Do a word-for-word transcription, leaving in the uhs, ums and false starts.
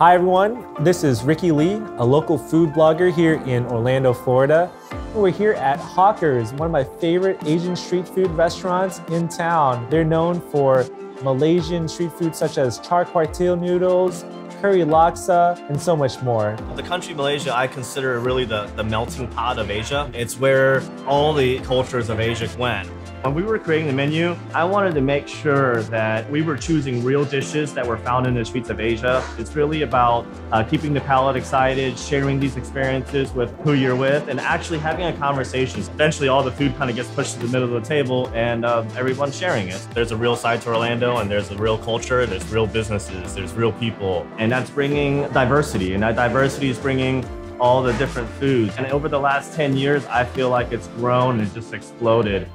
Hi everyone, this is Ricky Ly, a local food blogger here in Orlando, Florida. We're here at Hawkers, one of my favorite Asian street food restaurants in town. They're known for Malaysian street food such as char kway teow noodles, curry laksa, and so much more. The country Malaysia, I consider really the, the melting pot of Asia. It's where all the cultures of Asia went. When we were creating the menu, I wanted to make sure that we were choosing real dishes that were found in the streets of Asia. It's really about uh, keeping the palate excited, sharing these experiences with who you're with, and actually having a conversation. Eventually, all the food kind of gets pushed to the middle of the table and uh, everyone's sharing it. There's a real side to Orlando, and there's a real culture, there's real businesses, there's real people. And that's bringing diversity, and that diversity is bringing all the different foods. And over the last ten years, I feel like it's grown and just exploded.